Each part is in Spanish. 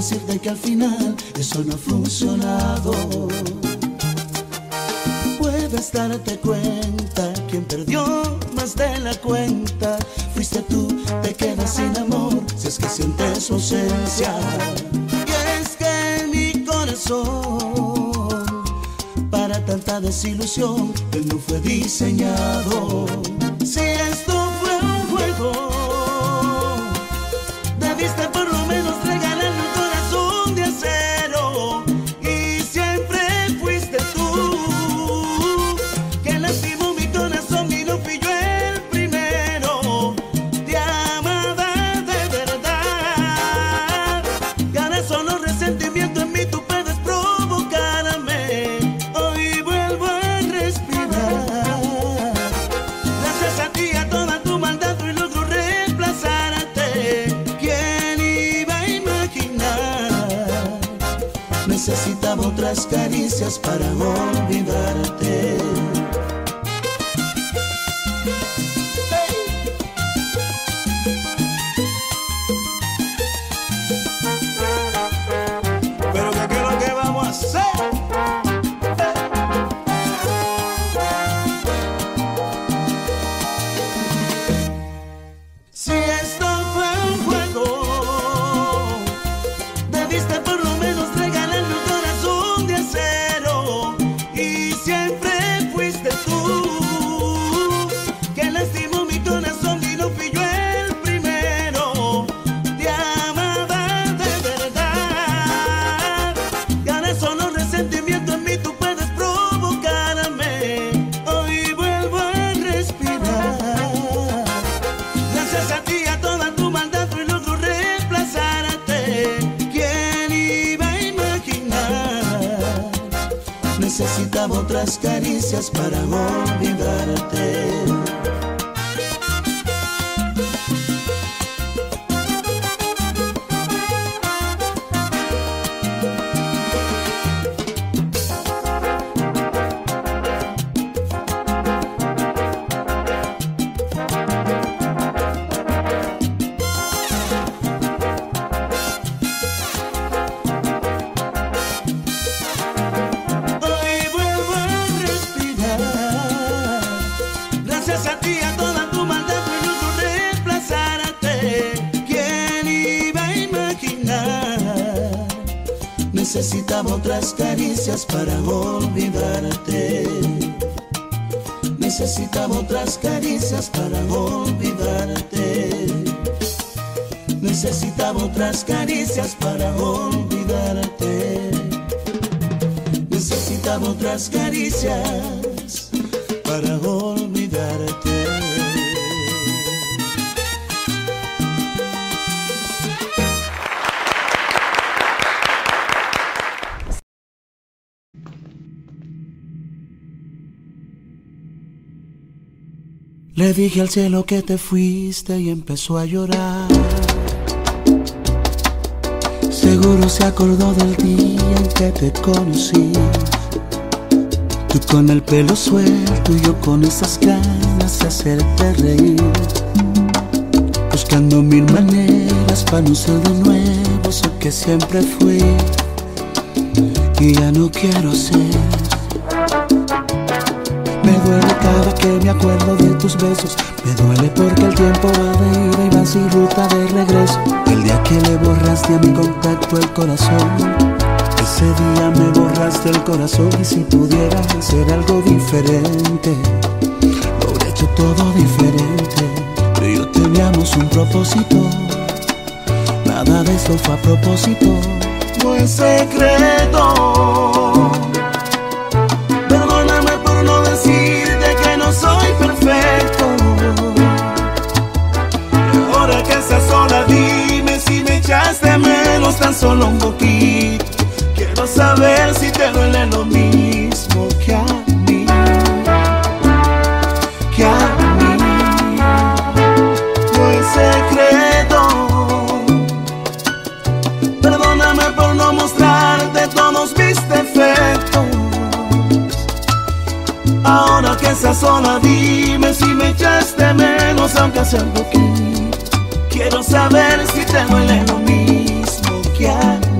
decirte que al final eso no ha funcionado. Puedes darte cuenta, quien perdió más de la cuenta fuiste tú, te quedas sin amor si es que sientes su ausencia. Y es que en mi corazón para tanta desilusión él no fue diseñado. Si esto fue un juego, debiste por lo menos regalarme un corazón de acero. Y siempre fuiste tú que lastimó mi corazón y no fui yo el primero. Te amaba de verdad y ahora solo resentimiento en mí tú puedes provocarme. Hoy vuelvo a respirar gracias a ti, a toda tu maldad y logro reemplazarte. Necesitaba otras caricias para olvidarte. Hey. Pero ¿qué es lo que vamos a hacer? Hey. Si esto fue un juego, debiste por lo menos regalarme un corazón de acero. Y siempre fuiste tú que lastimó mi corazón y no fui yo el primero. Te amaba de verdad y ahora solo resentimiento en mí tú puedes provocarme. Hoy vuelvo a respirar gracias a ti, a toda tu maldad y logro reemplazarte. Necesitaba otras caricias para olvidarte. Gracias a ti, a toda tu maldad y logro reemplazarte. ¿Quién iba a imaginar? Necesitaba otras caricias para olvidarte. Necesitaba otras caricias para olvidarte. Necesitaba otras caricias para olvidarte. Necesitaba otras caricias para olvidarte. Le dije al cielo que te fuiste y empezó a llorar. Seguro se acordó del día en que te conocí. Tú con el pelo suelto y yo con esas ganas de hacerte reír, buscando mil maneras para no ser de nuevo eso que siempre fui y ya no quiero ser. Me duele cada que me acuerdo de tus besos, me duele porque el tiempo va de ida y va sin ruta de regreso. El día que le borraste a mi contacto el corazón, ese día me borraste el corazón. Y si pudiera hacer algo diferente, lo habría hecho todo diferente. Tú y yo teníamos un propósito, nada de eso fue a propósito. No es secreto, perdóname por no decirte que no soy perfecto. Y ahora que estás sola dime si me echaste menos tan solo un poquito. Quiero saber si te duele lo mismo que a mí, que a mí. No es secreto, perdóname por no mostrarte todos mis defectos. Ahora que estás sola dime si me echaste menos aunque sea un poquito. Quiero saber si te duele lo mismo que a mí.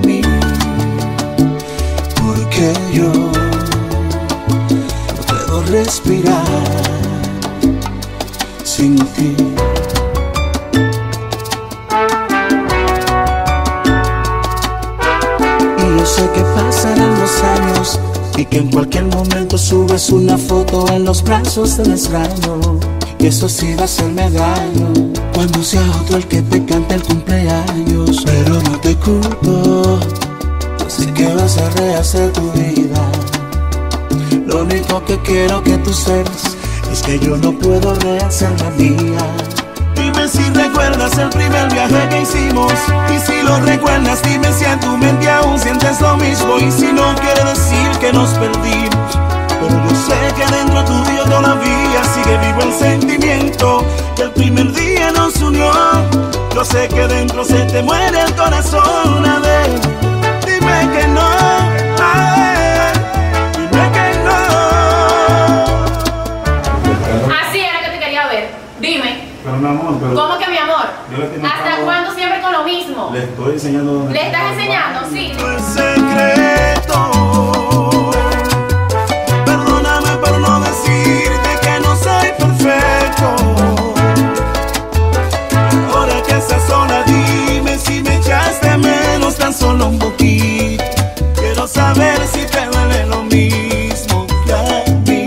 que yo no puedo respirar sin ti. Y yo sé que pasarán los años y que en cualquier momento subes una foto en los brazos del extraño, y eso sí va a hacerme daño cuando sea otro el que te cante el cumpleaños. Pero no te culpo, sé que vas a rehacer tu vida. Lo único que quiero que tú sepas es que yo no puedo rehacer la mía. Dime si recuerdas el primer viaje que hicimos, y si lo recuerdas dime si en tu mente aún sientes lo mismo. Y si no, quiere decir que nos perdimos, pero yo sé que dentro tuyo todavía sigue vivo el sentimiento que el primer día nos unió. Yo sé que dentro se te muere el corazón una vez. Dime que no, ay, dime que no. Así era que te quería ver. Dime. Pero mi amor, pero ¿cómo que mi amor? ¿Hasta cuándo siempre con lo mismo? Le estoy enseñando donde... ¿Le estás enseñando? Sí. El secreto. Perdóname por no decirte que no soy perfecto. Ahora que estás sola, dime si me echaste menos tan solo un poquito. Saber si te duele lo mismo que a mí,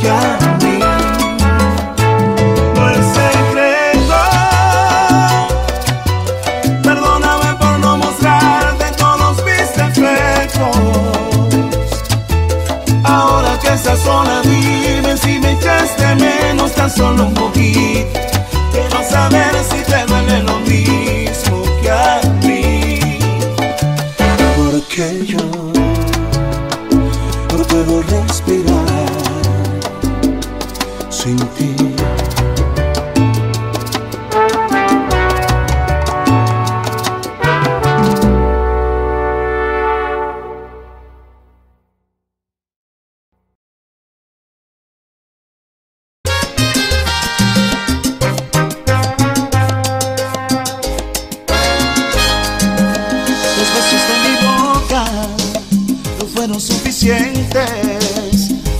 que a mí. No es secreto. Perdóname por no mostrarte todos mis defectos. Ahora que estás sola, dime si me echaste menos tan solo un poquito. Quiero saber si te duele lo mismo que a mí. Que yo no puedo respirar sin ti.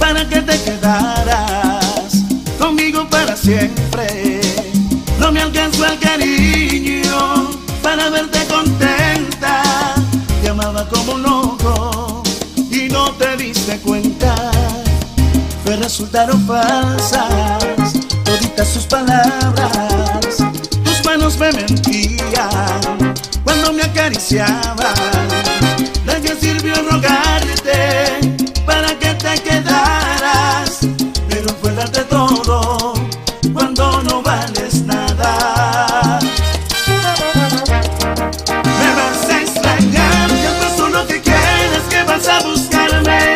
Para que te quedaras conmigo para siempre. No me alcanzó el cariño para verte contenta. Te amaba como un loco y no te diste cuenta. Me resultaron falsas toditas sus palabras. Tus manos me mentían cuando me acariciaban. ¿De qué sirvió rogarte para que te quedaras? Pero fue darte todo cuando no vales nada. Me vas a extrañar, ya pasó lo que quieres, que vas a buscarme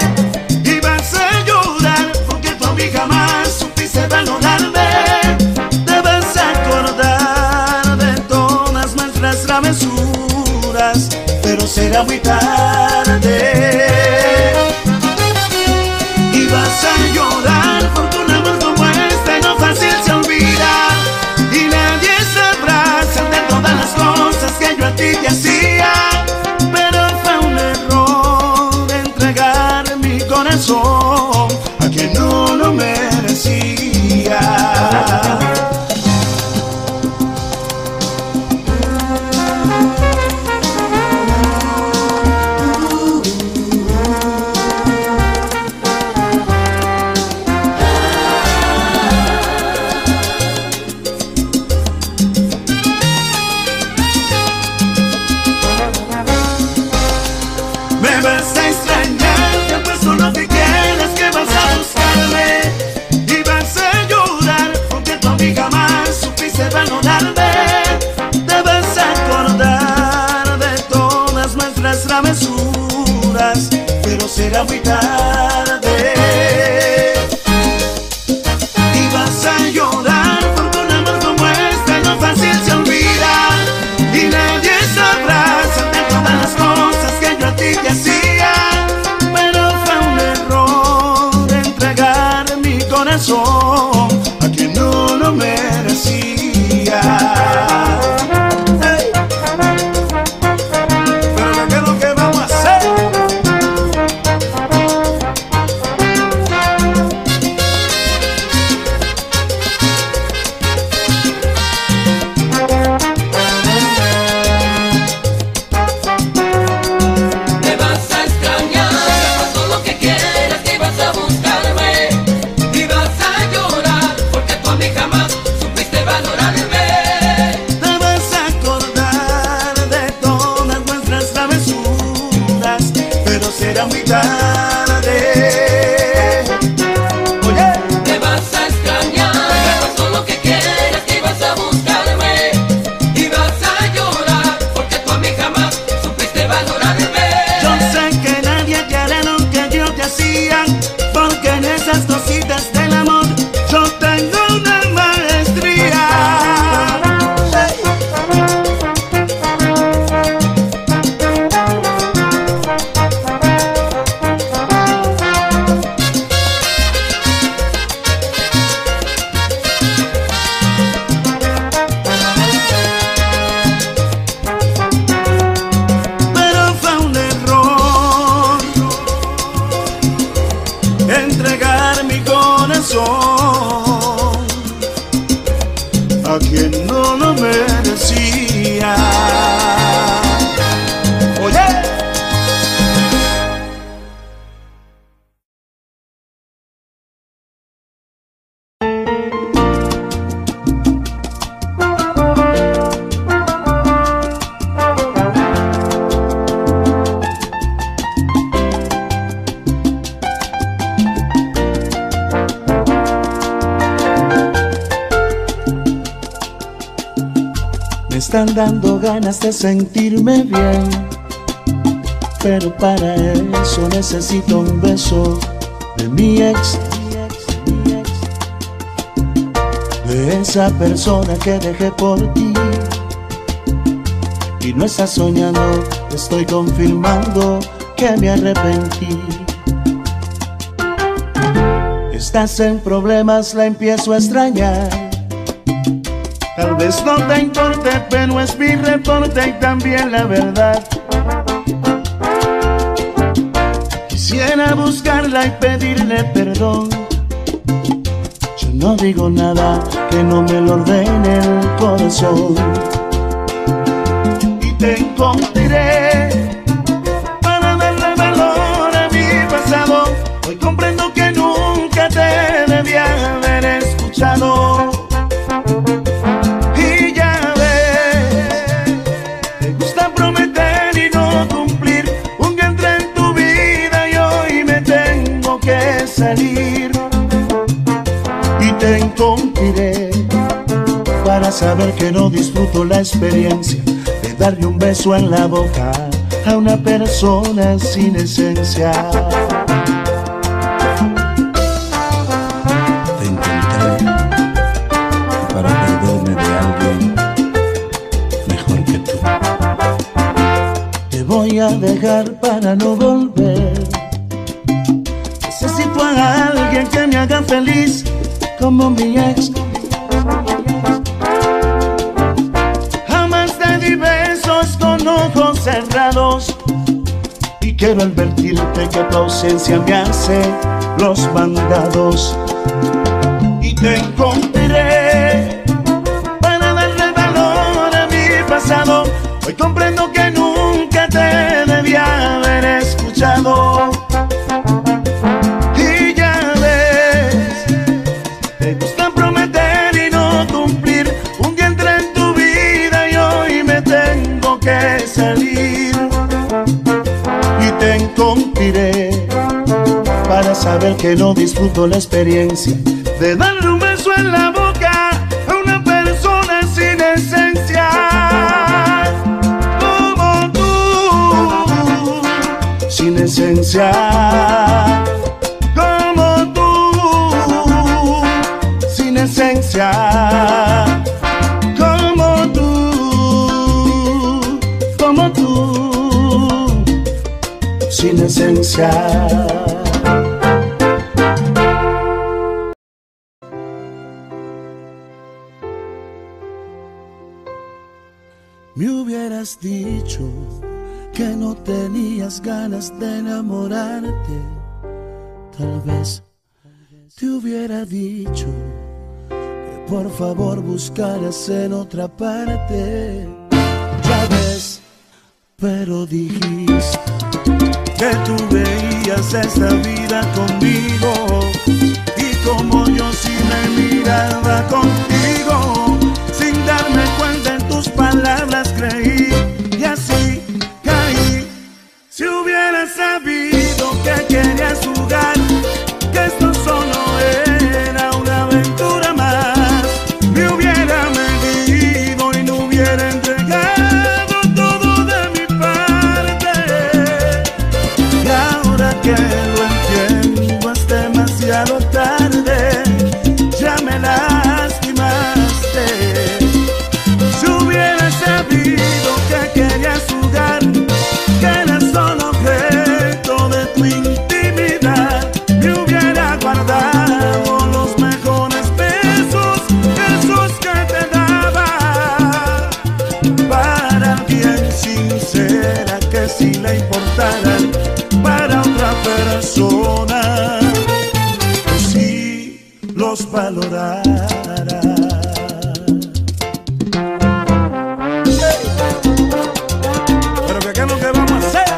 y vas a llorar porque tú a mí jamás supiste valorarme. Te vas a acordar de todas nuestras travesuras, pero será muy tarde y vas a llorar porque un amor como este no fácil se olvida. Y nadie sabrá de todas las cosas que yo a ti te hacía. Pero fue un error entregar mi corazón a quien no lo merecía. Será muy tarde y vas a llorar porque un amor como este no fácil se olvida. Y nadie sabrá de todas las cosas que yo a ti te hacía. Pero fue un error entregar mi corazón a quien no lo merecía. Hey. Pero ¿qué es lo que vamos a hacer? era muy tarde. Oye, me vas a extrañar, pasó lo que quieras, que ibas a buscarme y vas a llorar, porque tú a mí jamás supiste valorarme. Yo sé que nadie te hará lo que yo te hacía, porque en esas cositas del amor yo tengo una maestría. A quien no lo merecía. Oye. Me están dando ganas de sentirme bien, pero para eso necesito un beso de mi ex, de esa persona que dejé por ti. Y no estás soñando, estoy confirmando que me arrepentí. Estás en problemas, la empiezo a extrañar. Tal vez no te importe, pero es mi reporte y también la verdad. Quisiera buscarla y pedirle perdón. Yo no digo nada que no me lo ordene el corazón. Y te encontraré para darle valor a mi pasado. Hoy comprendo que nunca te debía haber escuchado. Salir y te encontraré para saber que no disfruto la experiencia de darle un beso en la boca a una persona sin esencia. Te encontré para perderme de alguien mejor que tú. Te voy a dejar para no volver. Necesito a alguien que me haga feliz como mi ex. Jamás te di besos con ojos cerrados. Y quiero advertirte que tu ausencia me hace los mandados. Y te encontraré para darle valor a mi pasado. Hoy comprendo que nunca te debía haber escuchado. Salir y te encontraré para saber que no disfruto la experiencia de darle un beso en la boca a una persona sin esencia como tú, sin esencia como tú, sin esencia. Sin esencia. Me hubieras dicho que no tenías ganas de enamorarte. Tal vez te hubiera dicho que por favor buscaras en otra parte. Ya ves, pero dijiste que tú veías esta vida conmigo y como yo sí me miraba contigo. Sin darme cuenta en tus palabras creí y así caí. Si hubiera sabido que querías jugar, que esto solo era una aventura más. Me hubiera mentido y no hubiera entregado todo de mi parte. Y ahora que lo entiendo es demasiado tarde, ya me lastimaste. Si hubiera sabido que querías jugar, que era solo si le importaran para otra persona, si los valorara. Pero que qué es lo que vamos a hacer.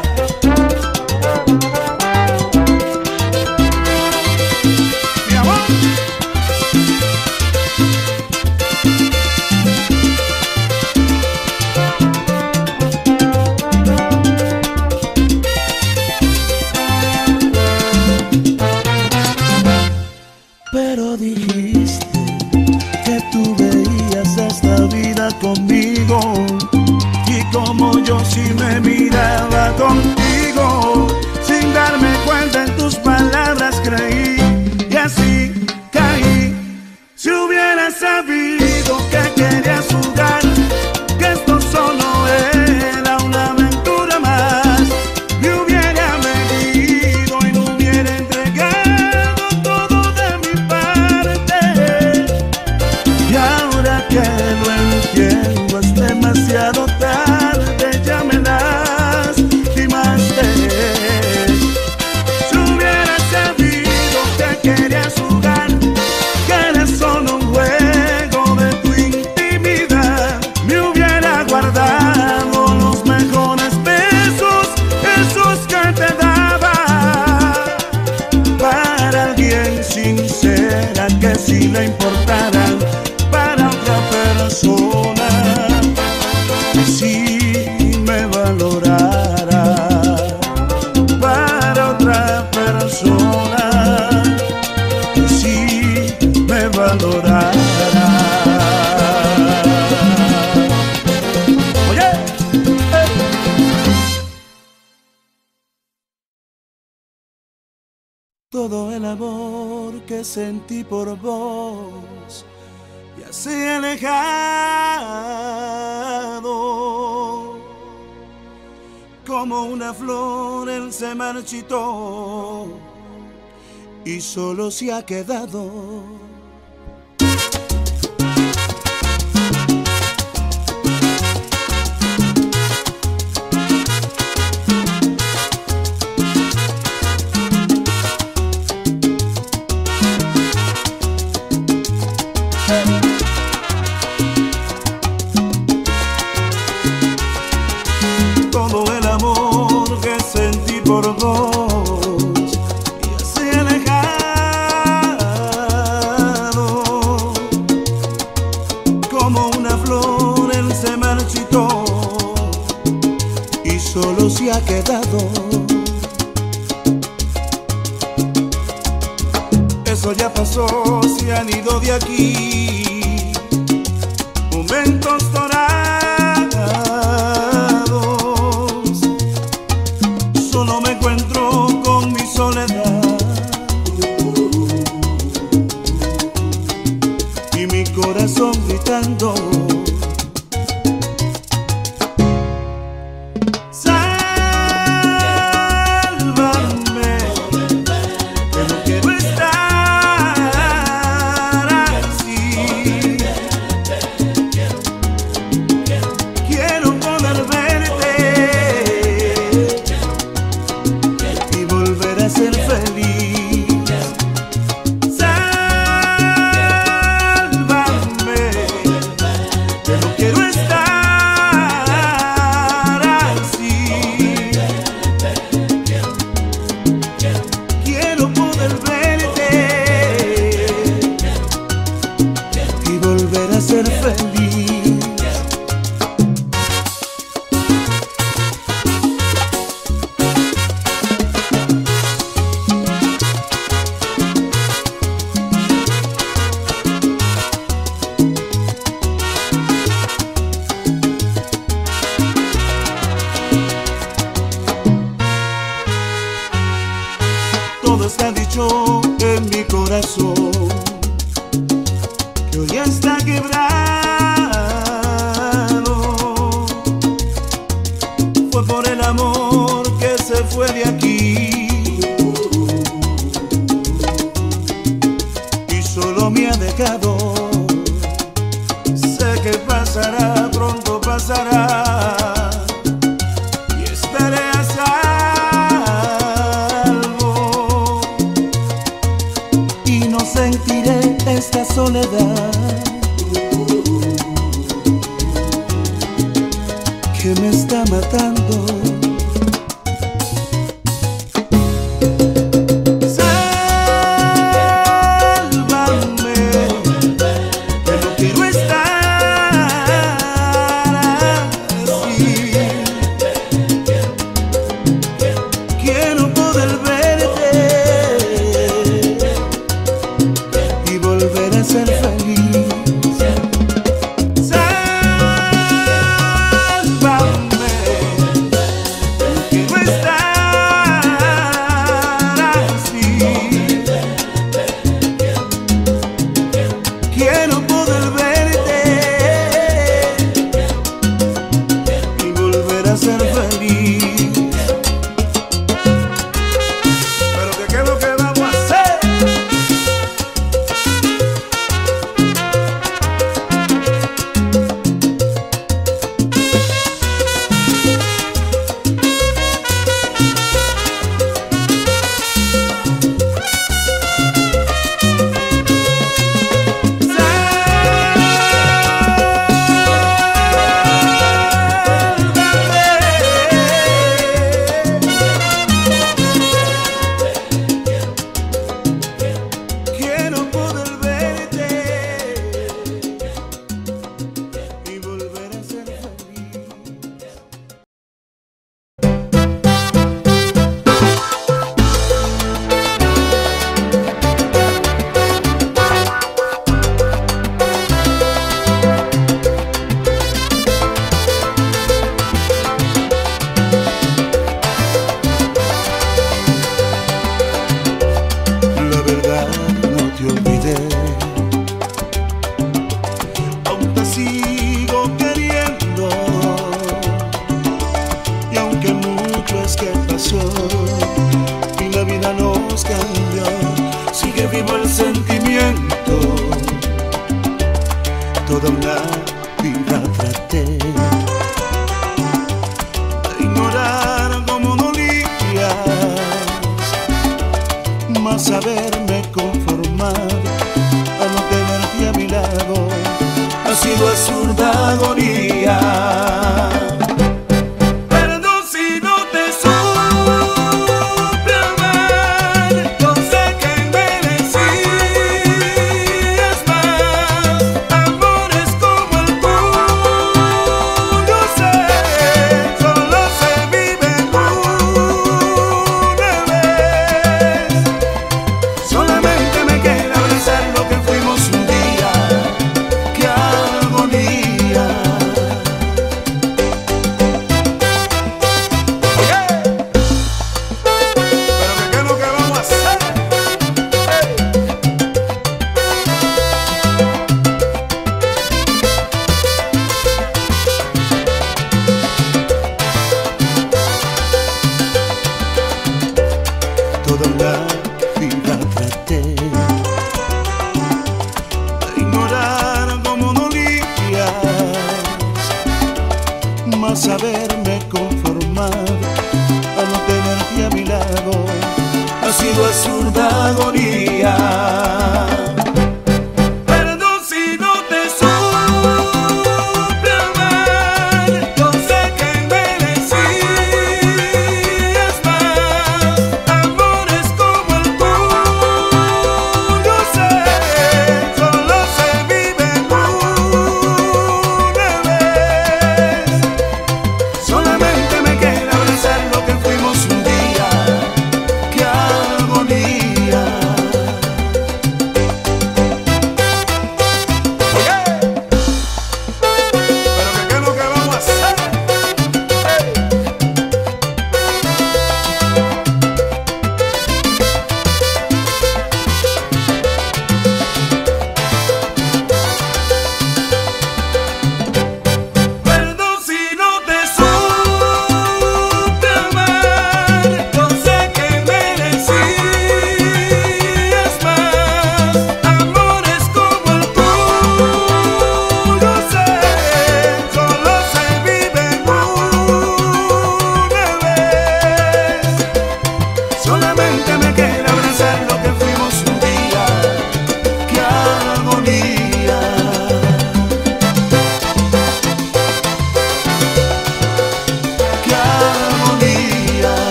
Mi amor, si me miraba contigo, sin darme cuenta en tus palabras creí y así caí. Si hubiera sabido que querías jugar, que esto solo era una aventura más, me hubiera mentido y no hubiera entregado todo de mi parte. Y ahora que lo entiendo es demasiado tarde, si le importara para otra persona, si me valorara para otra persona, si me valorara. Oye, todo el amor que sentí por vos y así alejado, como una flor él se marchitó y solo se ha quedado. Solo se ha quedado. Eso ya pasó, se han ido de aquí momentos dorados. Solo me encuentro con mi soledad y mi corazón gritando. Sálvame, está dicho en mi corazón, que hoy está quebrado. Fue por el amor que se fue de aquí y solo me ha dejado. Sé que pasará, pronto pasará, y estaré a salvo, y no sentiré esta soledad que me está matando.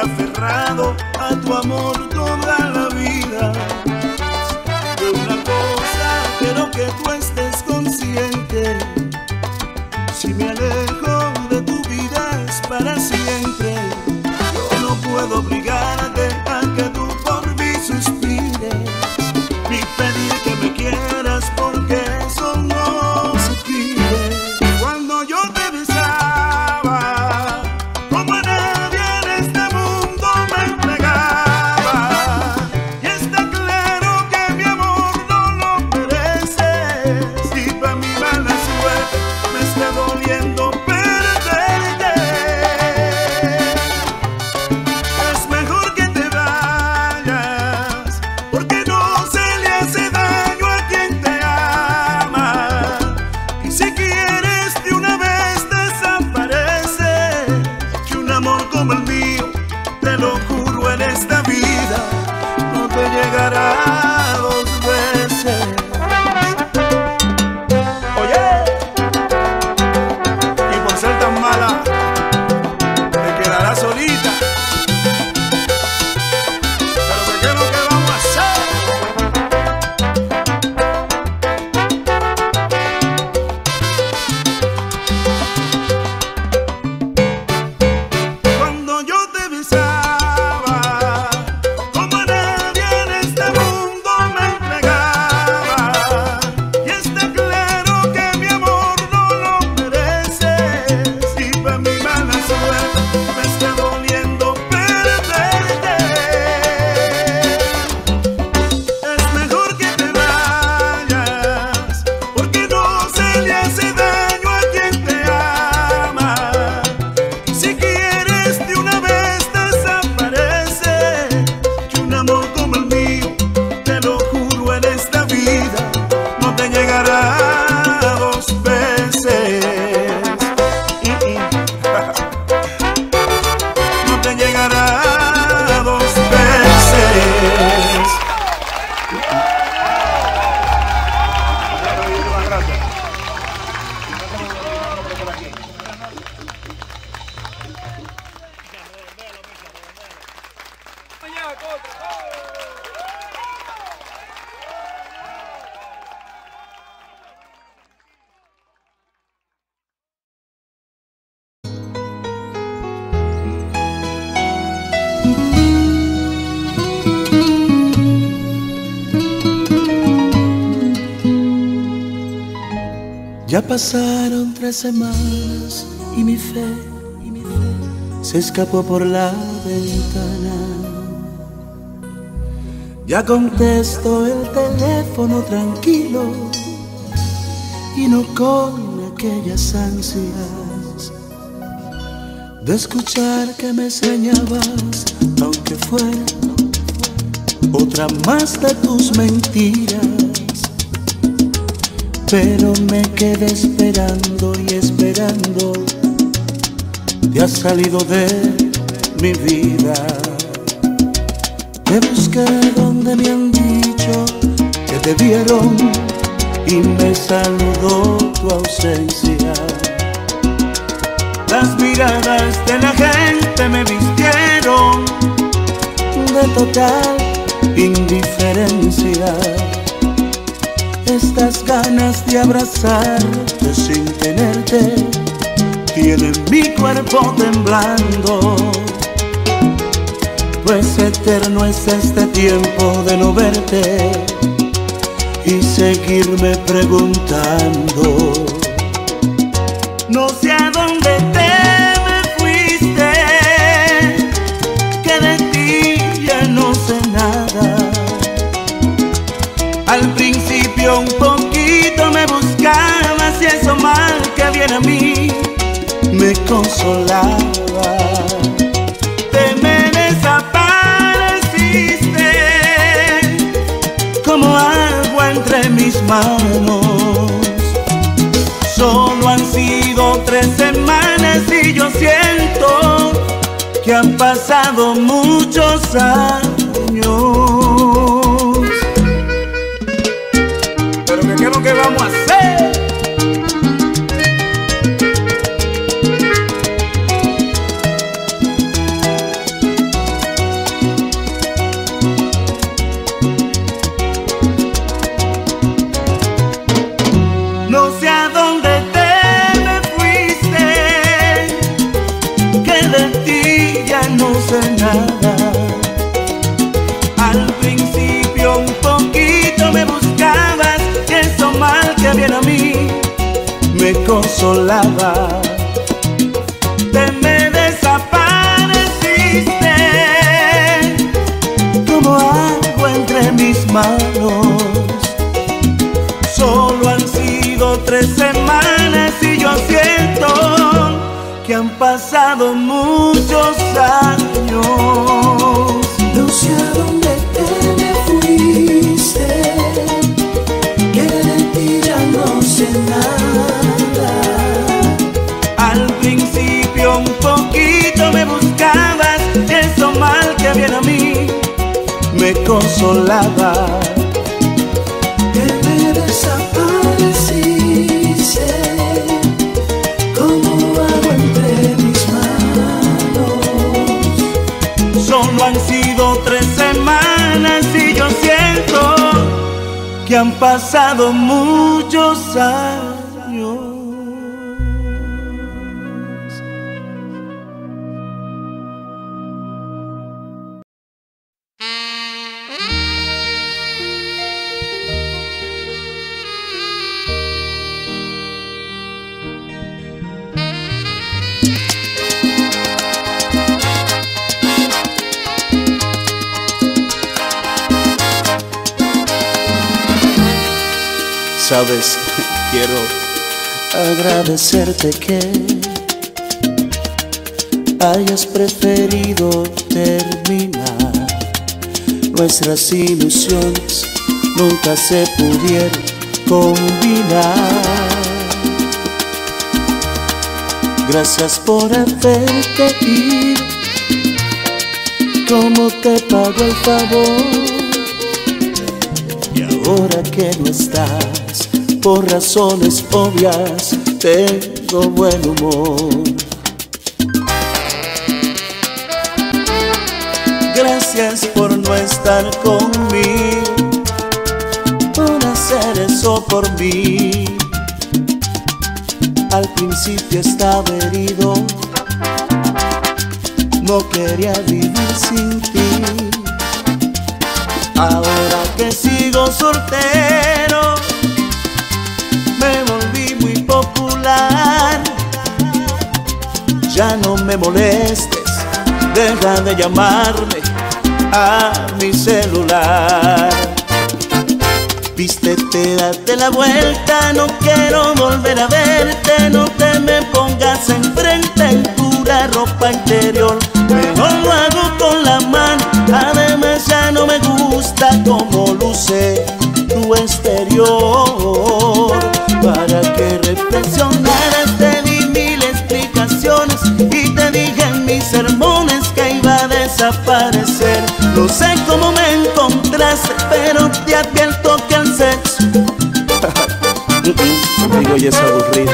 aferrado a tu amor toda la vida. De una cosa quiero que tú estés consciente: si me alejo de tu vida es para siempre. Yo no puedo obligarte a que tú por mí suspires, ni pedir que me quieras, porque eso no se pide. Cuando yo te besaba, como a nadie en este mundo me entregaba, y está claro que mi amor no lo mereces, y pa' mi mala suerte me está doliendo perderte. Es mejor que te vayas, porque no se le hace daño a quien te ama, y si quieres de una vez desapareces, que un amor como el mío, te lo juro, en esta vida no te llegará dos veces. Oye, y por ser tan mala, te quedarás solita. Pero ¿qué es lo que vamos a hacer? Cuando yo te besaba, como a nadie en este mundo me entregaba, y está claro que mi amor no lo mereces, y pa' mi mala suerte me está doliendo perderte. Es mejor que te vayas, porque no se le hace daño a quien te ama, y si quieres de una vez desapareces, que un amor como el mío, te lo juro, en esta vida no te llegará dos veces. No te llegará dos veces. Mañana contra. Ya pasaron 3 semanas y mi fe se escapó por la ventana. Ya contesto el teléfono tranquilo y no con aquellas ansias de escuchar que me enseñabas, aunque fuera otra más de tus mentiras. Pero me quedé esperando y esperando, te has salido de mi vida. Te busqué donde me han dicho que te vieron y me saludó tu ausencia. Las miradas de la gente me vistieron de total indiferencia. Estas ganas de abrazarte sin tenerte tienen mi cuerpo temblando, pues eterno es este tiempo de no verte y seguirme preguntando. No sé a dónde te me fuiste, que de ti ya no sé nada. Al principio un poquito me buscabas y eso mal que viene a mí me consolaba. Te me desapareciste como agua entre mis manos. Solo han sido 3 semanas y yo siento que han pasado muchos años. ¿Qué es lo que vamos a hacer? nada. Al principio un poquito me buscabas, y eso mal que bien a mí me consolaba. Te me desapareciste como algo entre mis manos. Solo han sido 3 semanas y yo siento que han pasado muchos años. No sé a dónde te me fuiste, que de ti ya no sé nada. Al principio un poquito me buscabas, eso mal que bien a mí me consolaba. Han sido 3 semanas y yo siento que han pasado muchos años. Sabes, quiero agradecerte que hayas preferido terminar. Nuestras ilusiones nunca se pudieron combinar. Gracias por hacerte ir, como te pago el favor. Y ahora que no estás, por razones obvias, tengo buen humor. Gracias por no estar conmigo, por hacer eso por mí. Al principio estaba herido, no quería vivir sin ti. Ahora que sigo soltero, me volví muy popular. Ya no me molestes, deja de llamarme a mi celular. Vístete, date la vuelta, no quiero volver a verte. No te me pongas enfrente en pura ropa interior, mejor lo hago con la mano. Además ya no me gusta como luce tu exterior. Para que reflexionaras te di 1000 explicaciones y te dije en mis sermones que iba a desaparecer. No sé cómo me encontraste, pero te advierto que el sexo amigo ya es aburrido,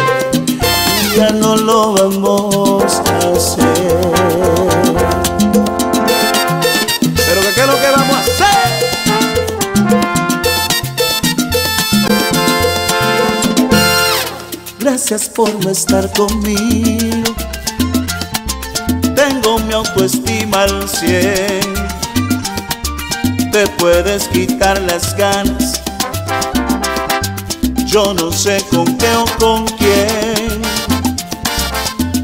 ya no lo vamos a hacer. Pero ¿qué es lo que vamos a hacer? Gracias por no estar conmigo, tengo mi autoestima al 100. Te puedes quitar las ganas, yo no sé con qué o con quién.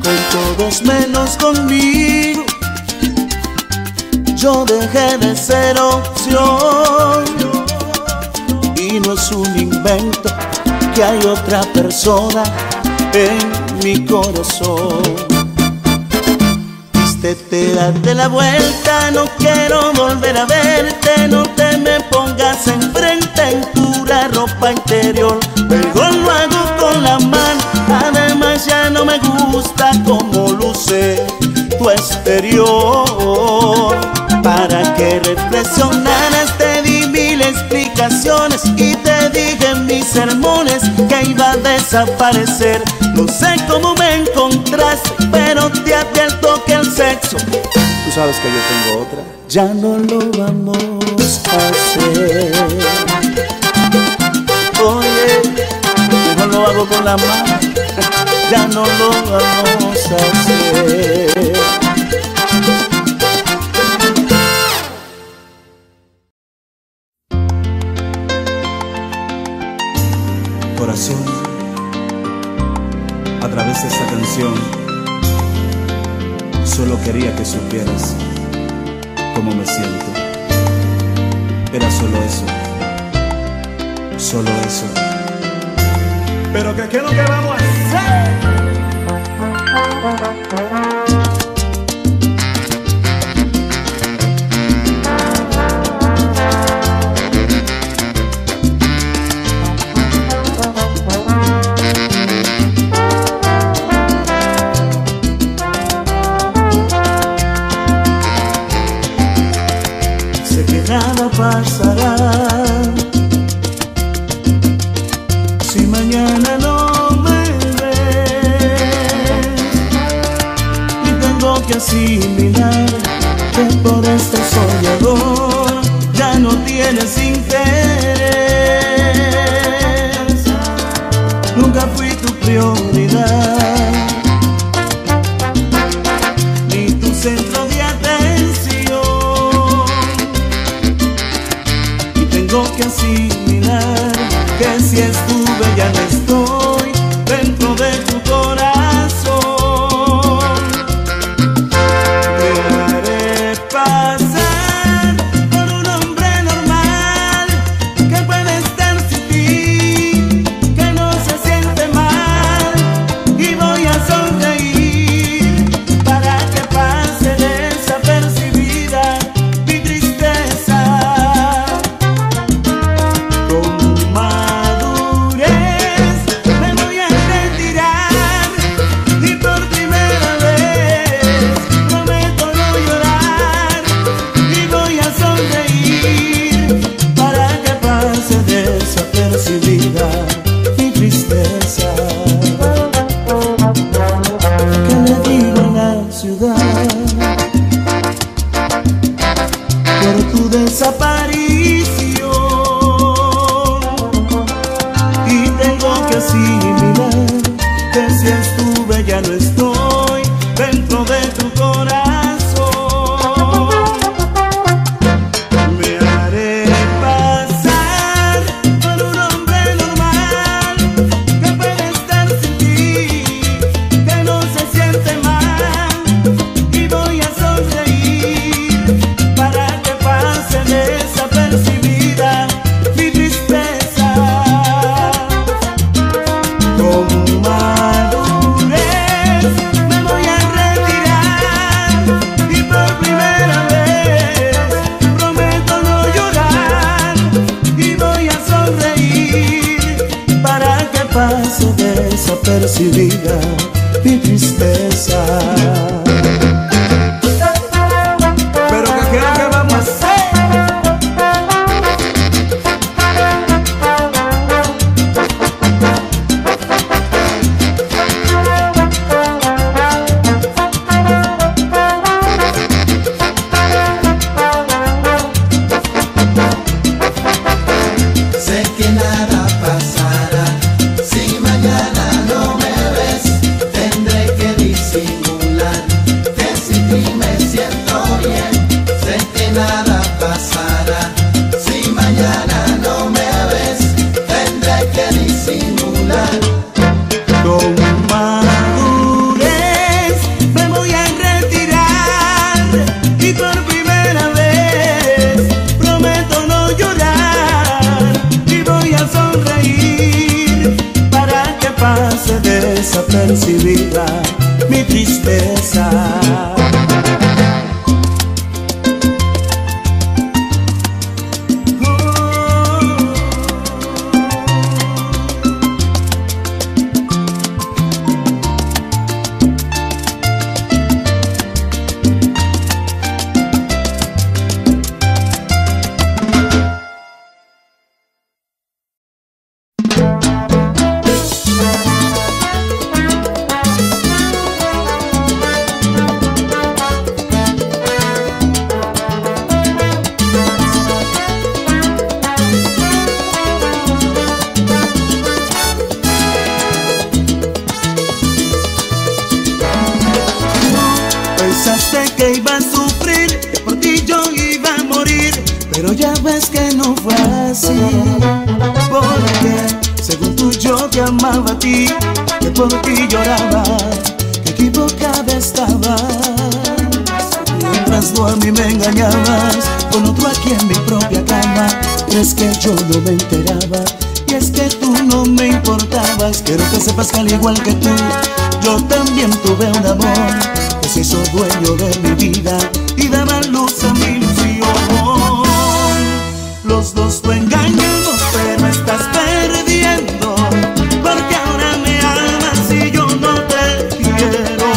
Con todos menos conmigo, yo dejé de ser opción. Y no es un invento que hay otra persona en mi corazón. Vístete, date la vuelta, no quiero volver a verte. No te me pongas enfrente en pura ropa interior, mejor lo hago con la mano. Además ya no me gusta como luce tu exterior. Para que reflexionaras te di 1000 explicaciones y te dije en mis sermones que iba a desaparecer. No sé cómo me encontraste, pero te advierto que el sexo, tú sabes que yo tengo otra, ya no lo vamos a hacer. Oye, yo no lo hago con la mano, ya no lo vamos a hacer. corazón a través de esta canción. Solo quería que supieras cómo me siento. Era solo eso, solo eso. Pero ¿qué es lo que vamos a hacer? Nada pasará si mañana no me ves, y tengo que asimilar que por este soñador ya no tienes interés. Nunca fui tu prioridad ni tu centro de atención. Tengo que asimilar que si estuve ya no estoy dentro de tu corazón. Te haré pasar por un hombre normal que puede estar sin ti, que no se siente mal, y voy a sonreír para que pase desapercibida mi tristeza. Por tu desaparición, y tengo que asimilar que si estuve ya no estoy dentro de tu corazón. Me haré pasar por un hombre normal que puede estar sin ti, que no se siente mal, y voy a sonreír para que pase desapercibida mi tristeza. Con madurez me voy a retirar, y por primera vez prometo no llorar, y voy a sonreír para que pase desapercibida mi tristeza. Desapercibida mi tristeza. Pensaste que iba a sufrir, que por ti yo iba a morir, pero ya ves que no fue así, porque según tú yo te amaba a ti, que por ti lloraba, que equivocada estabas. Mientras tú a mí me engañabas, con otro aquí en mi propia cama. Crees que yo no me enteraba, y es que tú no me importabas. Quiero que sepas que al igual que tú, yo también tuve un amor que se hizo dueño de mi vida y daba luz a mi ilusión. Los dos tú engañamos, pero estás perdiendo, porque ahora me amas y yo no te quiero.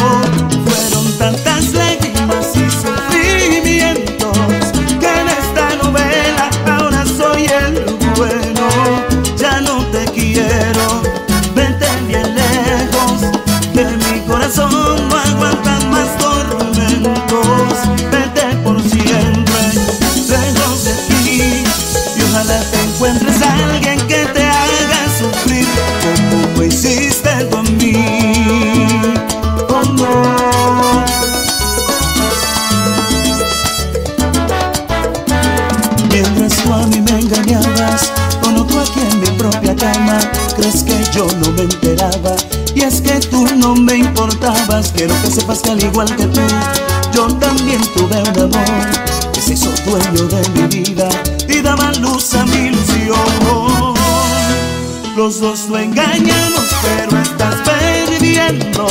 Fueron tantas lágrimas y sufrimientos que en esta novela ahora soy el bueno. Ya no te quiero, vete bien lejos, que mi corazón no aguanta más tormentos. Vete por siempre, lejos de ti, y ojalá te encuentres a alguien que te haga sufrir como lo hiciste con mí. Oh no. Mientras tú a mí me engañabas, con otro aquí en mi propia cama. Crees que yo no me enteraba, y es que tú no me importabas. Quiero que sepas que al igual que tú, yo también tuve un amor que se hizo dueño de mi vida y daba luz a mi ilusión. Los dos lo engañamos, pero estás perdiendo,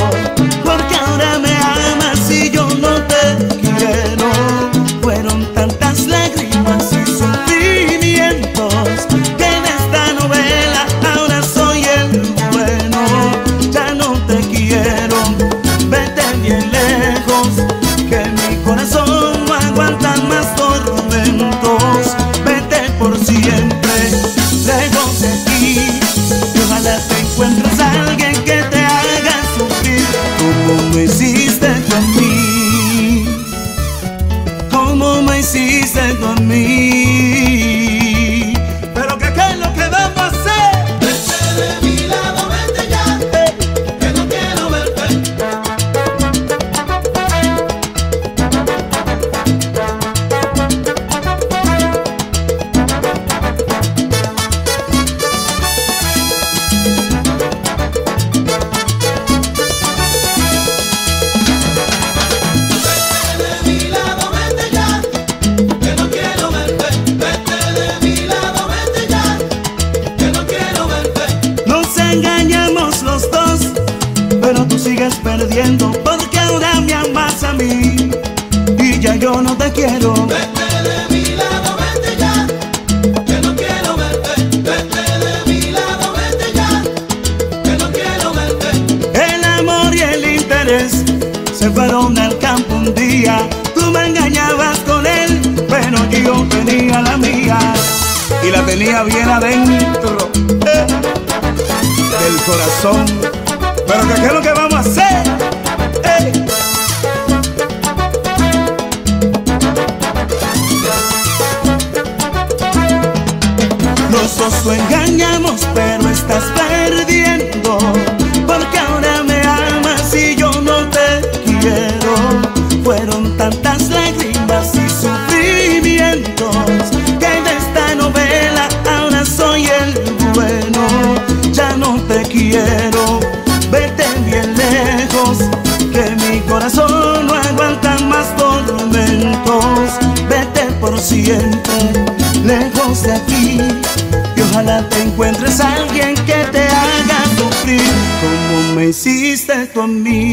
porque ahora me amas y yo no te quiero. Fueron tantas lágrimas y sufrimientos que en esta novela ahora soy el bueno. Ya no te quiero, vete bien lejos, que mi corazón no aguanta más tormentos. Vete por siempre, lejos de ti, y ojalá te encuentres a alguien que te haga sufrir como me hiciste con mí, como me hiciste con mí. Pero que qué es lo que vamos a hacer. Vete de mi lado, vete ya, que no quiero verte. Vete de mi lado, vete ya, que no quiero verte. Vete de mi lado, vete ya, que no quiero verte. Nos engañamos los dos, pero tú sigues perdiendo, porque ahora me amas a mí y ya yo no te quiero. Vete de mi lado, vete ya, que no quiero verte. Vete de mi lado, vete ya, que no quiero verte. El amor y el interés se fueron al campo un día. Tú me engañabas con él, pero yo tenía la mía y la tenía bien adentro del corazón. Pero que qué es lo que vamos a hacer. Los dos lo engañamos, pero estás perdiendo, porque ahora me amas y yo no te quiero. Fueron tantas lágrimas y sufrimientos que en esta novela ahora soy el bueno. Ya no te quiero, vete bien lejos, que mi corazón no aguanta más tormentos. Vete por siempre, lejos de aquí, y ojalá te encuentres a alguien que te haga sufrir como me hiciste tú a mí.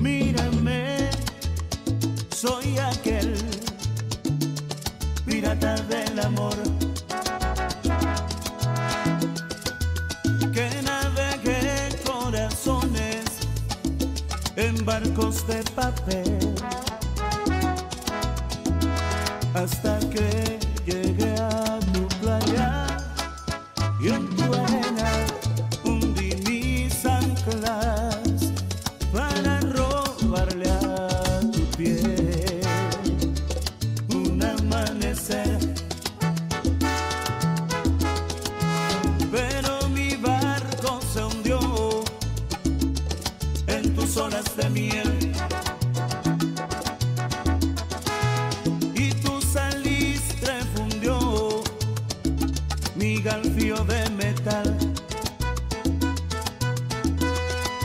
Mírame, soy aquel pirata del amor que navegué corazones en barcos de papel hasta que llegué a tu playa y en tu arena hundí mis anclas para robarle a tu piel un amanecer. Pero mi barco se hundió en tus olas de miel. gigancio de metal.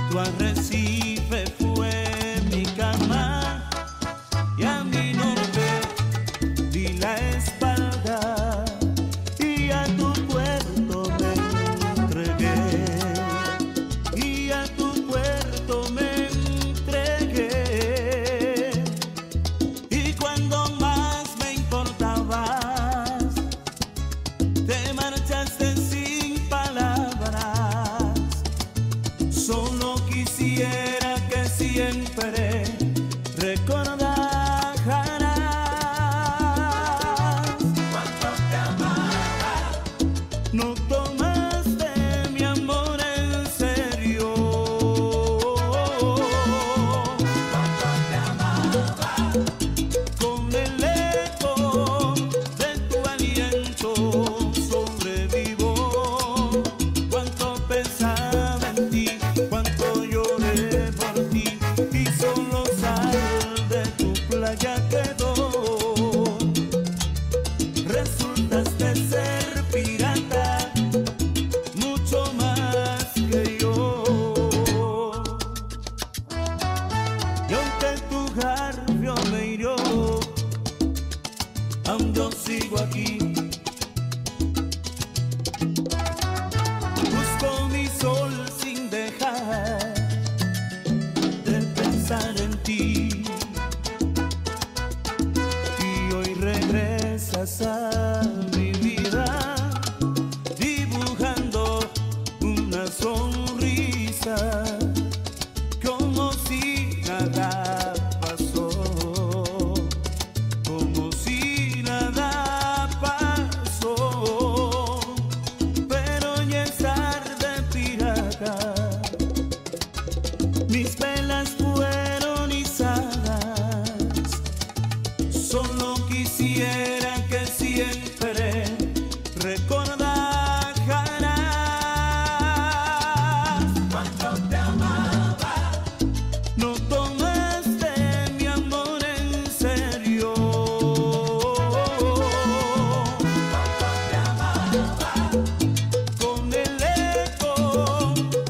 Tu arrecife fue mi cama y a mi norte di la espalda y a tu puerto me entregué, y a tu puerto me entregué. Y cuando más me importaba, te marchaste sin palabras. Solo quisiera que siempre recordaras cuánto te amaba. No tomaste mi amor en serio. Cuánto te amaba. Con el eco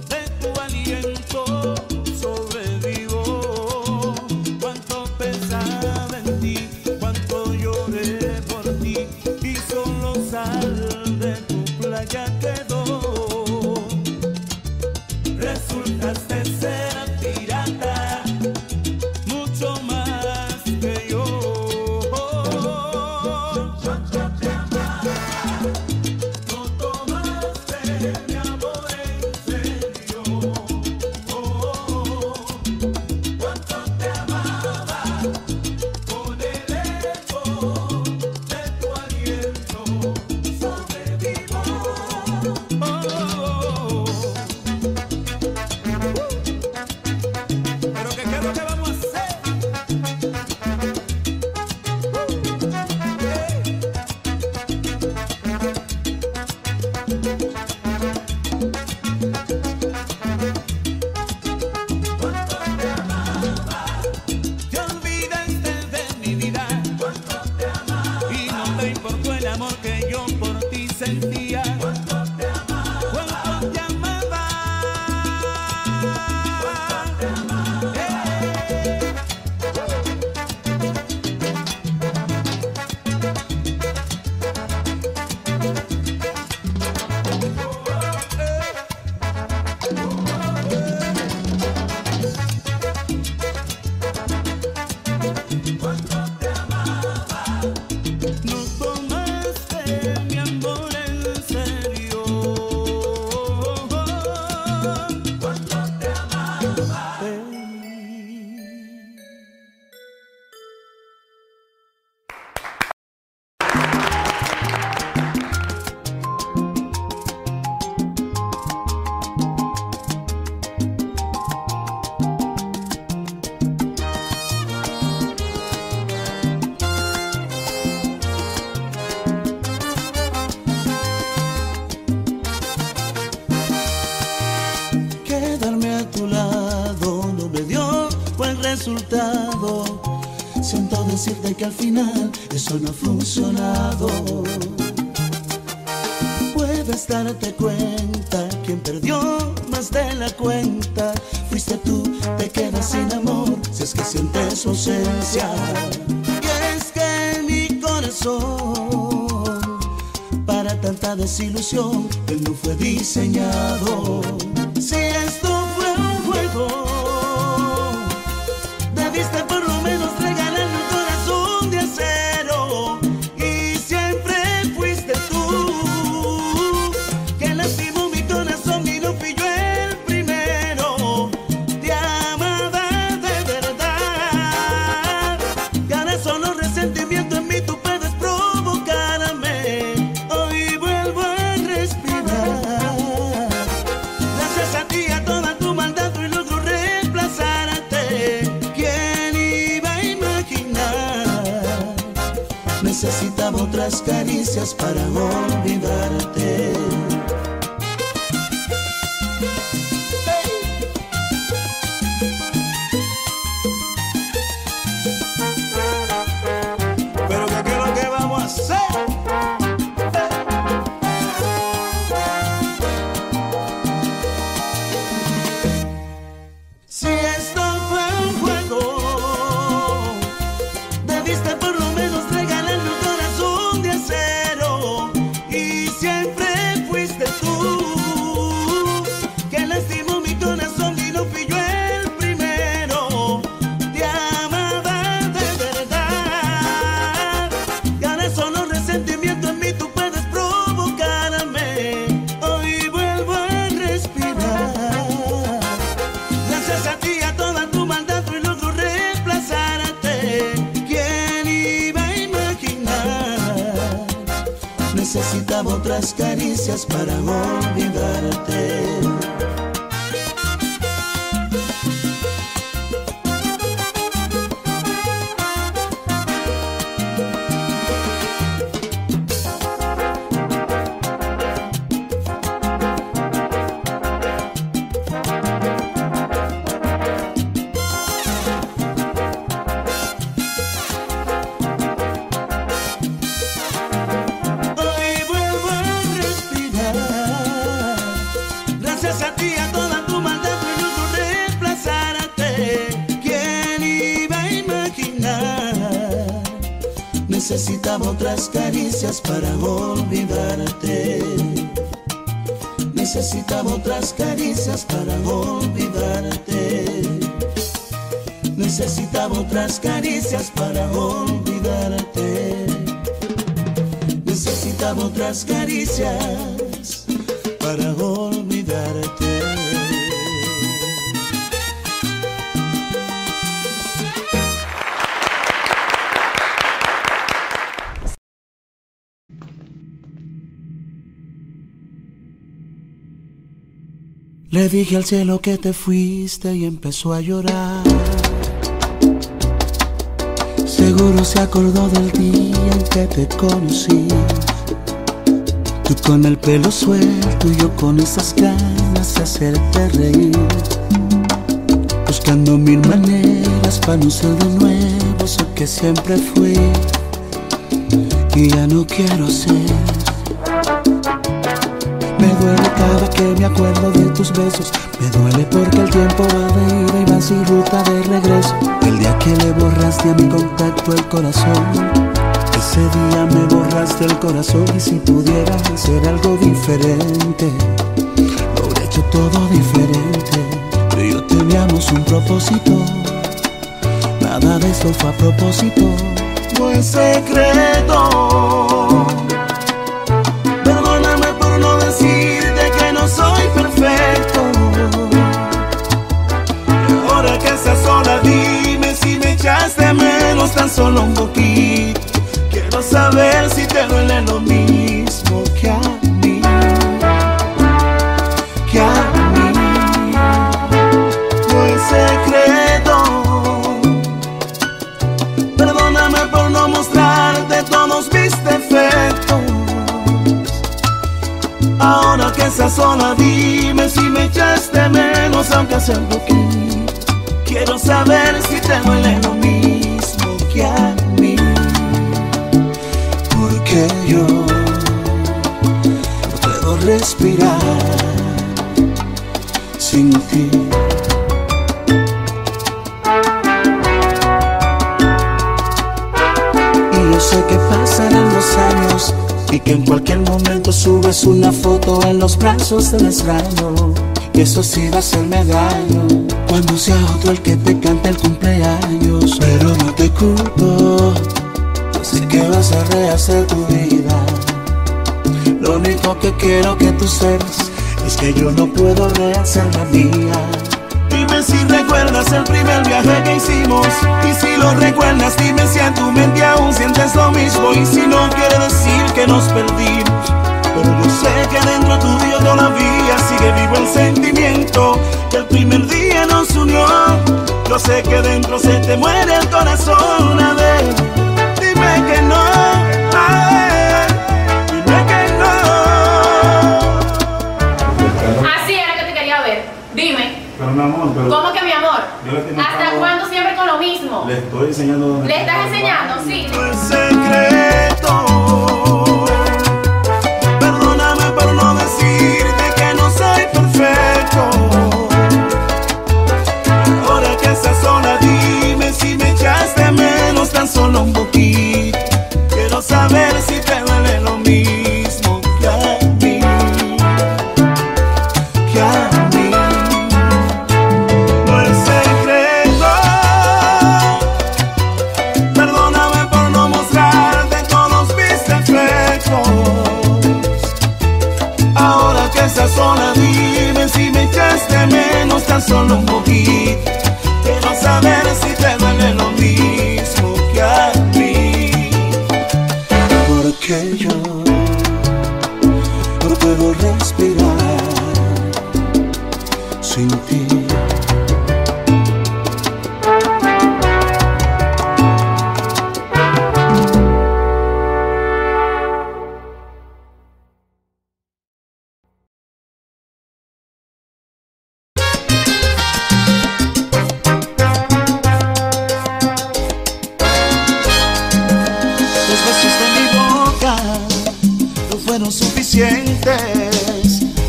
de tu aliento sobrevivo. Cuánto pensaba en ti, cuánto lloré por ti, y solo sal de tu playa quedó. Resultaste ser pirata, mucho más que yo. Y aunque tu garfio me hirió, aún yo sigo aquí. Busco mi sol sin dejar de pensar en ti. Y hoy regresas a mi vida dibujando una sonrisa como si nada pasó, como si nada pasó. Pero ya es tarde, pirata. Mis velas fueron izadas. Solo quisiera que siempre recordaras cuánto te amaba. No tomaste mi amor en serio. Cuánto te amaba. Con el eco de tu aliento sobrevivo. Cuánto pensaba en ti, cuánto lloré por ti, y solo sal de tu playa quedó. Resultaste ser pirata, mucho más que yo. Cuánto te amaba, no tomaste mi amor en serio. Cuánto te amaba, con el eco de tu aliento sobrevivo. Pero que qué es lo que vamos a hacer. Cuánto te amaba, te olvidaste de mi vida. Cuánto te amaba, y no te importó el amor que yo por ti sentía. Cuánto te amaba, cuánto te amaba, cuánto te amaba. Resultado. Siento decirte que al final eso no ha funcionado. Puede puedes darte cuenta, quien perdió más de la cuenta fuiste tú, te quedas sin amor si es que sientes su ausencia. Y es que en mi corazón para tanta desilusión él no fue diseñado. Si esto fue un juego, debiste por lo menos regalarme un corazón de acero. Y siempre fuiste tú, que lastimó mi corazón y no fui yo el primero. Te amaba de verdad, y ahora solo resentimiento en mí tú puedes provocarme. Hoy vuelvo a respirar gracias a ti, a toda tu maldad hoy logro reemplazarte. ¿Quién iba a imaginar? Necesitaba otras caricias para olvidarte. Pero ¿qué es lo que vamos a hacer? Si esto fue un juego, debiste por lo menos regalarme un corazón de acero. Y siempre fuiste tú, que lastimó mi corazón y no fui yo el primero. Te amaba de verdad, y ahora solo resentimiento en mí tú puedes provocarme. Hoy vuelvo a respirar gracias a ti, a toda tu maldad hoy logro reemplazarte. ¿Quién iba a imaginar? Necesitaba otras caricias para olvidarte. Gracias a ti, a toda tu maldad hoy logro reemplazarte. ¿Quién iba a imaginar? Necesitaba otras caricias para olvidarte. Necesitaba otras caricias para olvidarte. Necesitaba otras caricias para olvidarte. Necesitaba otras caricias para olvidarte. Le dije al cielo que te fuiste y empezó a llorar. Seguro se acordó del día en que te conocí. Tú con el pelo suelto y yo con esas ganas de hacerte reír, buscando mil maneras para no ser de nuevo eso que siempre fui y ya no quiero ser. Me duele cada que me acuerdo de tus besos, me duele porque el tiempo va de ida y va sin ruta de regreso. El día que le borraste a mi contacto el corazón, ese día me borraste el corazón. Y si pudiera hacer algo diferente, lo habría hecho todo diferente. Tú y yo teníamos un propósito, nada de eso fue a propósito. No es secreto, perdóname por no decirte que no soy perfecto. Y ahora que estás sola dime si me echaste menos tan solo un poquito. Quiero saber si te duele lo mismo que a mí, que a mí. No es secreto, perdóname por no mostrarte todos mis defectos. Ahora que estás sola dime si me echaste menos aunque sea un poquito. Quiero saber si te duele lo mismo que a mí. Yo no puedo respirar sin ti. Y yo sé que pasarán los años y que en cualquier momento subes una foto en los brazos del extraño, y eso sí va a hacerme daño cuando sea otro el que te cante el cumpleaños. Pero no te culpo, sé que vas a rehacer tu vida. Lo único que quiero que tú sepas es que yo no puedo rehacer la mía. Dime si recuerdas el primer viaje que hicimos, y si lo recuerdas dime si en tu mente aún sientes lo mismo. Y si no, quiere decir que nos perdimos, pero yo sé que dentro tuyo todavía sigue vivo el sentimiento que el primer día nos unió. Yo sé que dentro se te muere el corazón una vez. Dime que no, dime que no. Así era que te quería ver. Dime. Pero mi amor, pero ¿cómo que mi amor? ¿Hasta cuándo siempre con lo mismo? Le estoy enseñando donde. ¿Le estás enseñando? Sí. El secreto. Perdóname por no decirte que no soy perfecto. Ahora que estás sola, dime si me echaste menos tan solo un poquito. Quiero saber si te duele lo mismo que a mí. Que a mí. Sola, dime si me echaste menos tan solo un poquito. Quiero saber si te duele lo mismo que a mí. Porque yo no puedo respirar sin ti.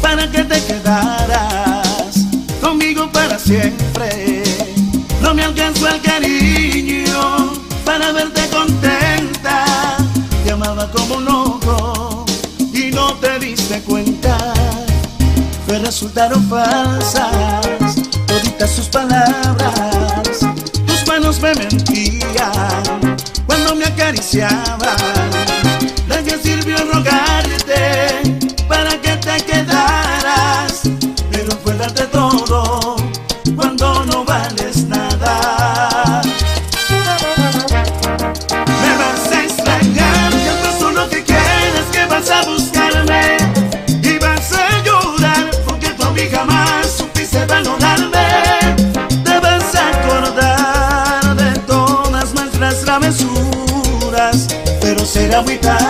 Para que te quedaras conmigo para siempre. No me alcanzó el cariño para verte contenta. Te amaba como un loco y no te diste cuenta. Me resultaron falsas toditas sus palabras. Tus manos me mentían cuando me acariciaban. ¿De qué sirvió rogarte para que te quedaras? Pero acuérdate todo cuando no vales nada. Me vas a extrañar, ya no solo que quieres que vas a buscarme, y vas a llorar porque tú a mí jamás supiste valorarme. Te vas a acordar de todas nuestras travesuras, pero será muy tarde.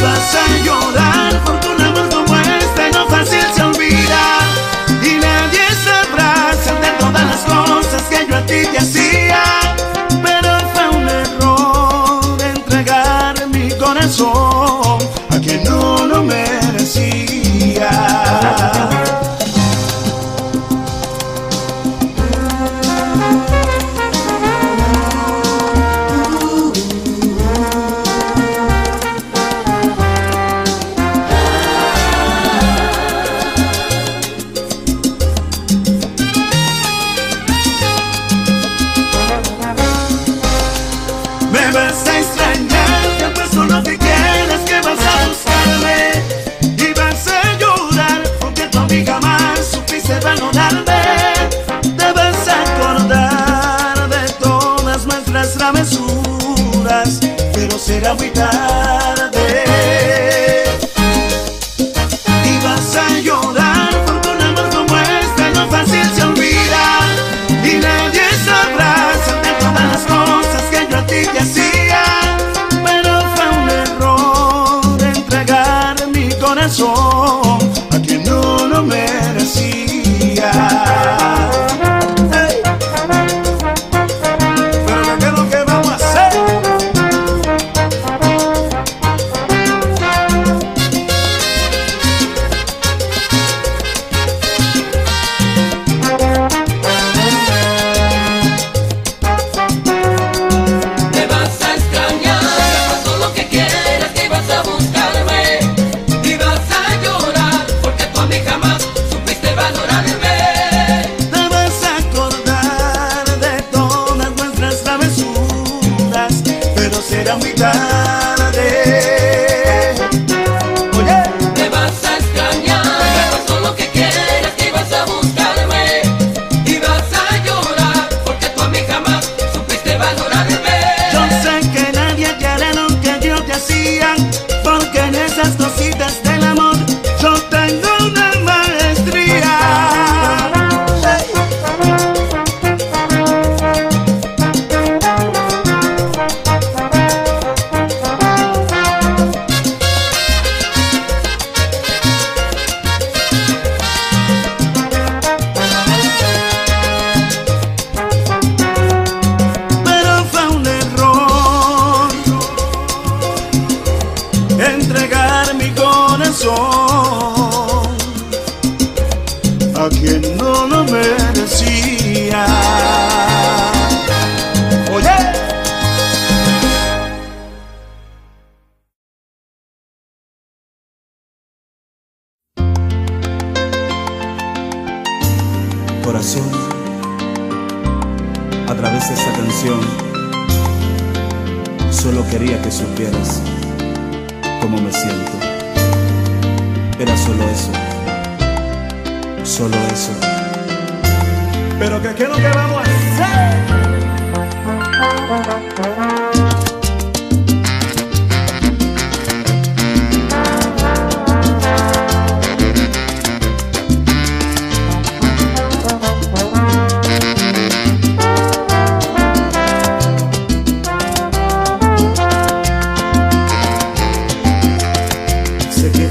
Vas a llorar porque un amor como este no fácil se olvida, y nadie sabrá de todas las cosas que yo a ti te hacía. Pero fue un error entregar mi corazón a quien no lo merecía. Será muy tarde. Y vas a llorar porque un amor como este no fácil se olvida, y nadie sabrá de todas las cosas que yo a ti te hacía. Pero fue un error entregar mi corazón a quien no lo merecía. porque en esas cositas del amor yo tengo una maestría. Entregar mi corazón a quien no lo merecía. Oye. Corazón, a través de esta canción solo quería que supieras cómo me siento. Era solo eso, solo eso. Pero que qué es lo que vamos a hacer.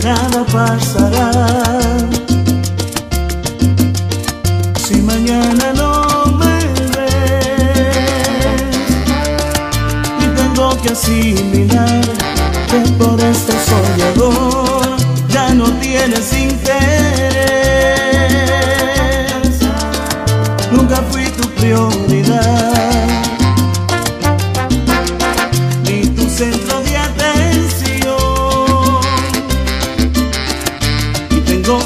Nada pasará si mañana no me ves, y tengo que asimilar que por este soñador ya no tienes interés. Nunca fui tu prioridad ni tu centro de atención.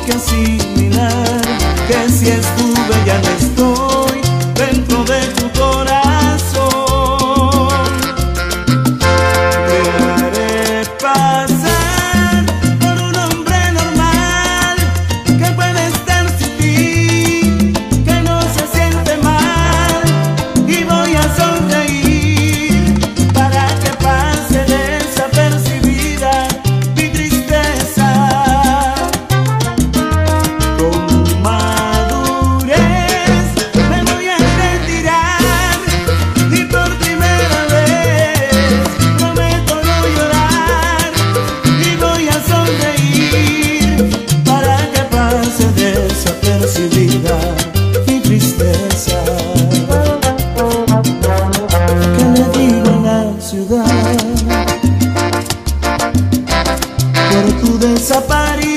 Que asimilar que si estuve ya no estoy dentro de tu corazón. Te haré pasar por un hombre normal que puede estar sin ti, que no se siente mal, y voy a sonreír para que pase desapercibida mi tristeza. Ciudad, pero tú desapareces.